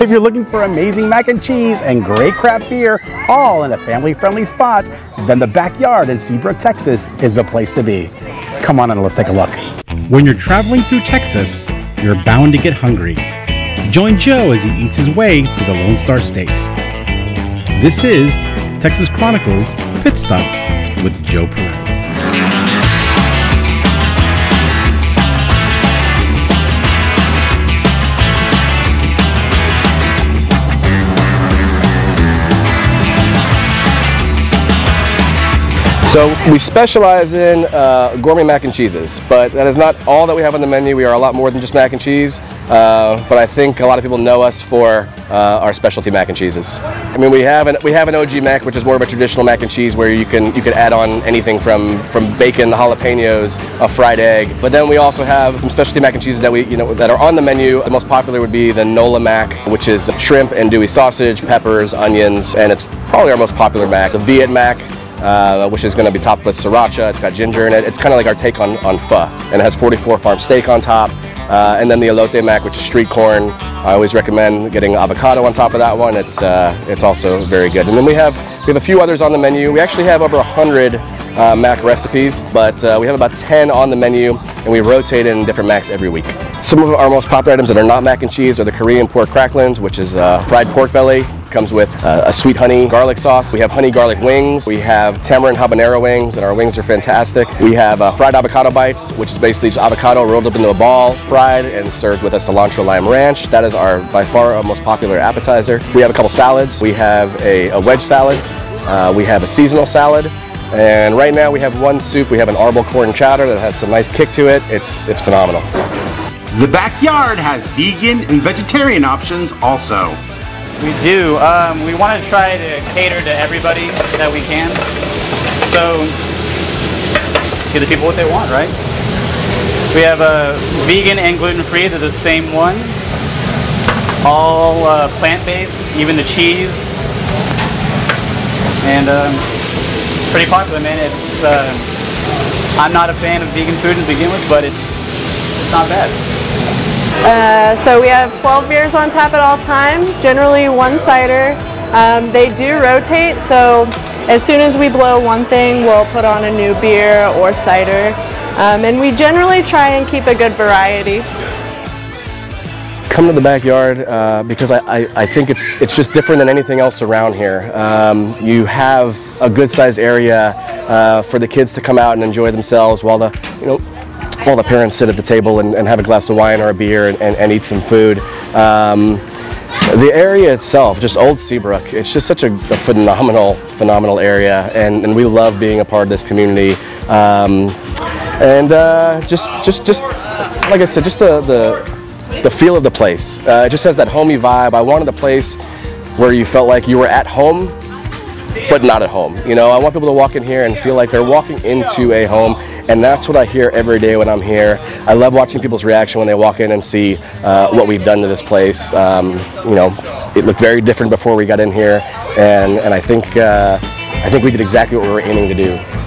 If you're looking for amazing mac and cheese and great craft beer, all in a family-friendly spot, then The Backyard in Seabrook, Texas is the place to be. Come on in, let's take a look. When you're traveling through Texas, you're bound to get hungry. Join Joe as he eats his way to the Lone Star State. This is Texas Chronicles Pit Stop with Joe Perez. So we specialize in gourmet mac and cheeses, but that is not all that we have on the menu. We are a lot more than just mac and cheese, but I think a lot of people know us for our specialty mac and cheeses. I mean, we have an OG mac, which is more of a traditional mac and cheese where you can add on anything from bacon, jalapenos, a fried egg. But then we also have some specialty mac and cheeses that that are on the menu. The most popular would be the NOLA Mac, which is shrimp and dewy sausage, peppers, onions, and it's probably our most popular mac. The Viet Mac, which is going to be topped with sriracha. It's got ginger in it. It's kind of like our take on pho. And it has 44 farm steak on top. And then the Elote Mac, which is street corn. I always recommend getting avocado on top of that one. It's also very good. And then we have a few others on the menu. We actually have over 100 mac recipes, but we have about 10 on the menu, and we rotate in different macs every week. Some of our most popular items that are not mac and cheese are the Korean Pork Cracklins, which is fried pork belly. Comes with a sweet honey garlic sauce. We have honey garlic wings. We have tamarind habanero wings, and our wings are fantastic. We have fried avocado bites, which is basically just avocado rolled up into a ball, fried and served with a cilantro lime ranch. That is by far our most popular appetizer. We have a couple salads. We have a wedge salad. We have a seasonal salad. And right now we have one soup. We have an arbol corn chowder that has some nice kick to it. It's phenomenal. The Backyard has vegan and vegetarian options also. We do. We want to try to cater to everybody that we can. So, give the people what they want, right? We have a vegan and gluten-free, they're the same one. All plant-based, even the cheese. And it's pretty popular, man. It's, I'm not a fan of vegan food to begin with, but it's not bad. So we have 12 beers on tap at all time, generally one cider. They do rotate, so as soon as we blow one thing, we'll put on a new beer or cider. And we generally try and keep a good variety. Come to The Backyard because I think it's just different than anything else around here. You have a good sized area for the kids to come out and enjoy themselves while the parents sit at the table and have a glass of wine or a beer and eat some food. The area itself, just old Seabrook, it's just such a phenomenal area, and we love being a part of this community. And just like I said, just the feel of the place. It just has that homey vibe. I wanted a place where you felt like you were at home, but not at home. You know, I want people to walk in here and feel like they're walking into a home, and that's what I hear every day when I'm here. I love watching people's reaction when they walk in and see what we've done to this place. You know, it looked very different before we got in here, and I think we did exactly what we were aiming to do.